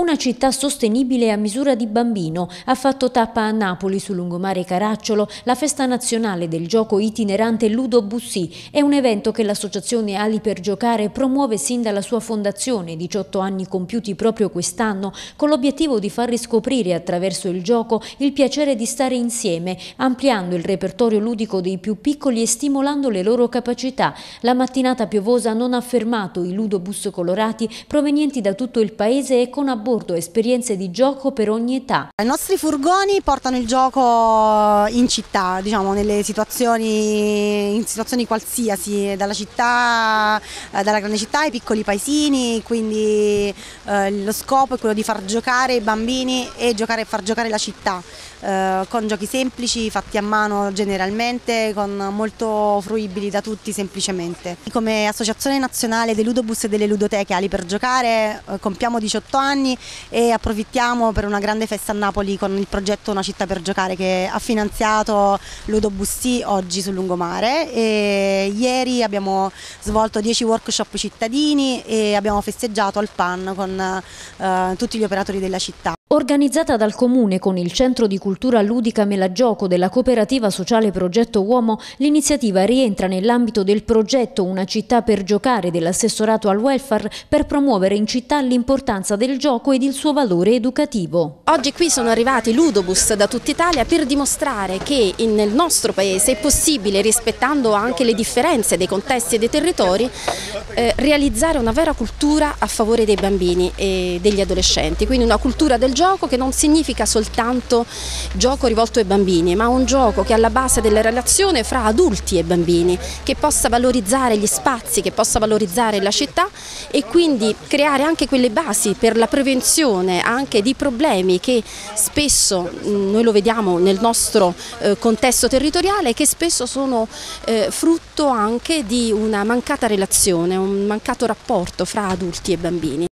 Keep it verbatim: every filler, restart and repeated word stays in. Una città sostenibile a misura di bambino. Ha fatto tappa a Napoli, sul lungomare Caracciolo, la festa nazionale del gioco itinerante Ludobussì. È un evento che l'associazione Ali per giocare promuove sin dalla sua fondazione, diciotto anni compiuti proprio quest'anno, con l'obiettivo di far riscoprire attraverso il gioco il piacere di stare insieme, ampliando il repertorio ludico dei più piccoli e stimolando le loro capacità. La mattinata piovosa non ha fermato i ludobus colorati provenienti da tutto il paese e con a bordo esperienze di gioco per ogni età. I nostri furgoni portano il gioco in città, diciamo, nelle situazioni, in situazioni qualsiasi, dalla città, dalla grande città ai piccoli paesini, quindi eh, lo scopo è quello di far giocare i bambini e giocare, far giocare la città, eh, con giochi semplici, fatti a mano generalmente, con molto fruibili da tutti semplicemente. Come Associazione Nazionale dei Ludobus e delle Ludoteche Ali per giocare eh, compiamo diciotto anni e approfittiamo per una grande festa a Napoli con il progetto Una città per giocare, che ha finanziato Ludobussì oggi sul lungomare, e ieri abbiamo svolto dieci workshop cittadini e abbiamo festeggiato al Pan con eh, tutti gli operatori della città. Organizzata dal Comune con il Centro di Cultura Ludica Melagioco della cooperativa sociale Progetto Uomo, l'iniziativa rientra nell'ambito del progetto Una città per giocare dell'assessorato al welfare per promuovere in città l'importanza del gioco ed il suo valore educativo. Oggi qui sono arrivati ludobus da tutta Italia per dimostrare che nel nostro paese è possibile, rispettando anche le differenze dei contesti e dei territori, eh, realizzare una vera cultura a favore dei bambini e degli adolescenti, quindi una cultura del gioco gioco che non significa soltanto gioco rivolto ai bambini, ma un gioco che è alla base della relazione fra adulti e bambini, che possa valorizzare gli spazi, che possa valorizzare la città e quindi creare anche quelle basi per la prevenzione anche di problemi che spesso, noi lo vediamo nel nostro contesto territoriale, che spesso sono frutto anche di una mancata relazione, un mancato rapporto fra adulti e bambini.